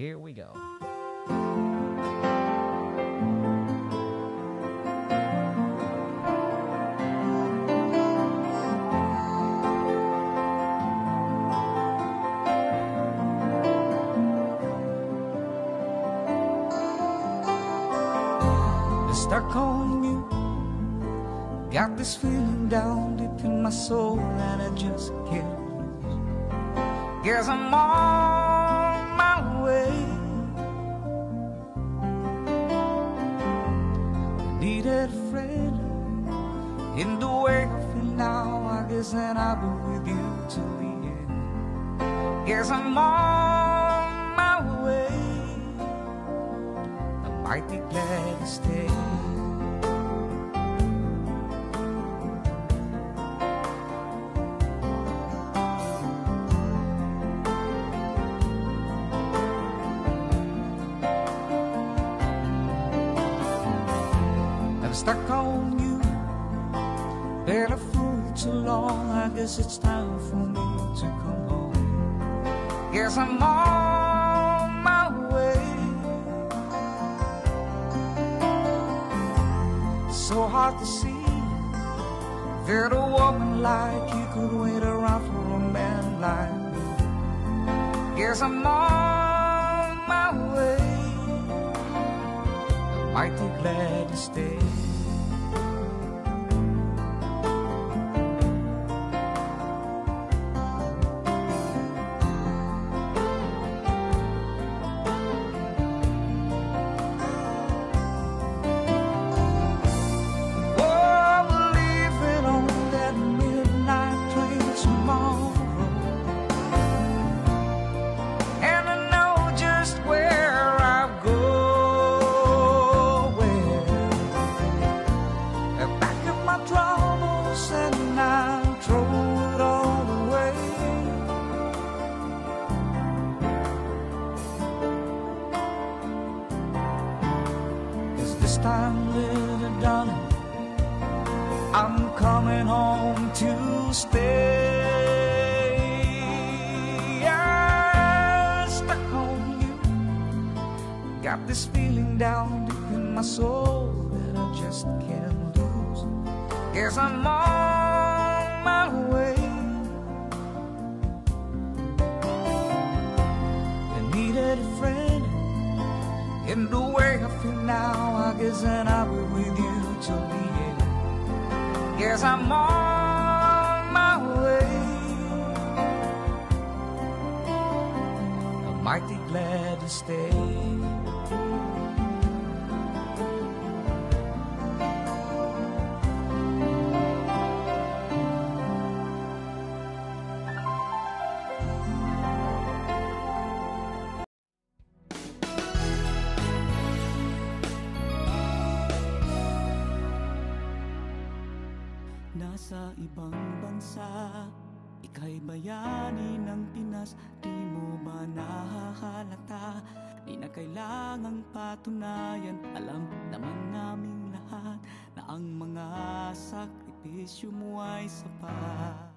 Here we go. Start calling you. Got this feeling down deep in my soul that I just can't lose. Guess I'm on my way. I needed a friend in the wake, and now I guess that I'll be with you till the end. Guess I'm on my way. I might be glad to stay. Stuck on you, been a fool too long. I guess it's time for me to come home. Guess I'm on my way. So hard to see that a woman like you could wait around for a man like me. Guess I'm on my way. I might be glad to stay. Time, little darling, I'm coming home to stay. I'm stuck on you. Got this feeling down deep in my soul that I just can't lose. Guess I'm on my way. I needed a friend in the way I feel now. I guess that I'll be with you till the end. Guess I'm on my way. I might be glad to stay. Nasa ibang bansa, ika'y bayani ng Pinas. Di mo ba nahahalata? Di na kailangang patunayan. Alam naman naming lahat na ang mga sakripisyo mo ay sapat.